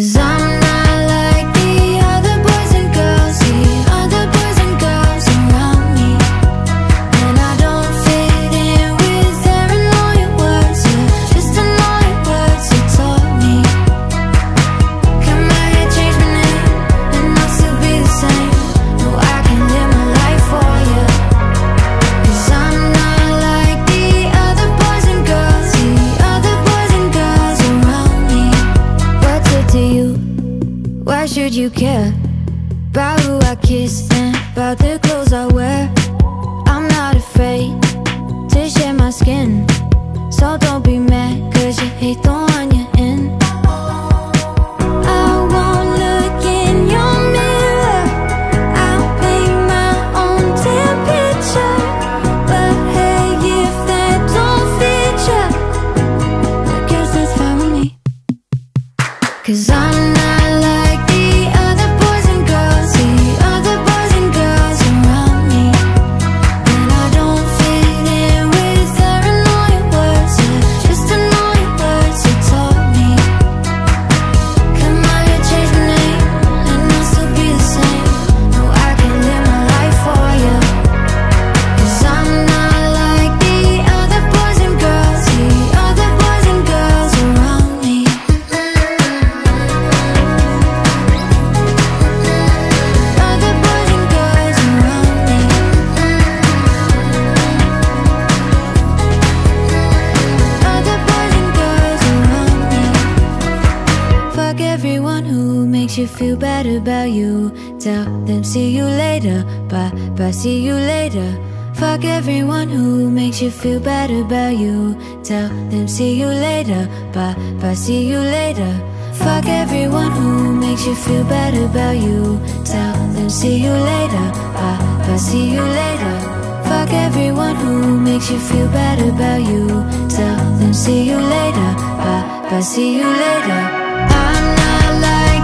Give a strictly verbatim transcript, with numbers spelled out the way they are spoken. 'Cause I'm not you care about who I kiss and about the clothes I wear. I'm not afraid to share my skin, so don't be mad 'cause you hate the one you're in. Feel better about you. Tell them see you later. Bye bye, see you later. Fuck everyone who makes you feel better about you. Tell them see you later. Bye bye, see you later. Fuck everyone who makes you feel better about you. Tell them see you later. Bye bye, see you later. Fuck everyone who makes you feel better about you. Tell them see you later. Bye bye, see you later. I'm not like